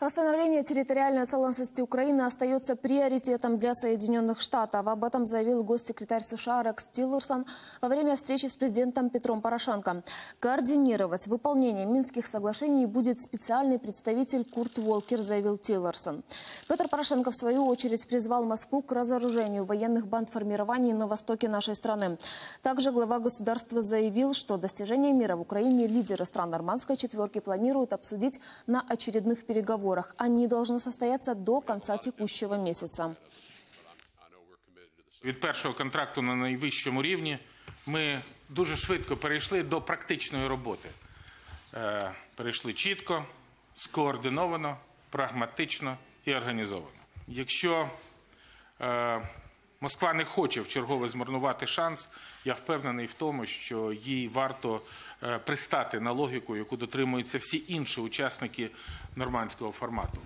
Восстановление территориальной целостности Украины остается приоритетом для Соединенных Штатов. Об этом заявил госсекретарь США Рекс Тиллерсон во время встречи с президентом Петром Порошенко. Координировать выполнение Минских соглашений будет специальный представитель Курт Волкер, заявил Тиллерсон. Петр Порошенко, в свою очередь, призвал Москву к разоружению военных бандформирований на востоке нашей страны. Также глава государства заявил, что достижение мира в Украине лидеры стран Нормандской четверки планируют обсудить на очередных переговорах. Они должны состояться до конца текущего месяца. Від першого контракту на найвищому рівні ми дуже швидко перейшли до практичної роботи. Перейшли чітко, скоординовано, прагматично і організовано. Якщо Москва не хоче вчергове змарнувати шанс, я впевнений в тому, що їй варто пристати на логіку, яку дотримуються всі інші учасники нормандского формата.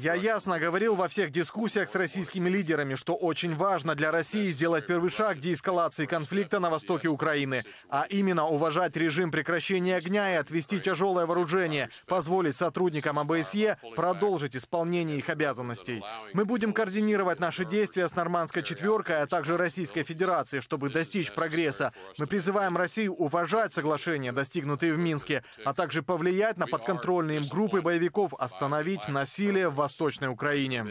Я ясно говорил во всех дискуссиях с российскими лидерами, что очень важно для России сделать первый шаг деэскалации конфликта на востоке Украины, а именно уважать режим прекращения огня и отвести тяжелое вооружение, позволить сотрудникам ОБСЕ продолжить исполнение их обязанностей. Мы будем координировать наши действия с Нормандской четверкой, а также Российской Федерацией, чтобы достичь прогресса. Мы призываем Россию уважать соглашения, достигнутые в Минске, а также повлиять на подконтрольные им группы боевиков, остановить насилие в Восточной Украине.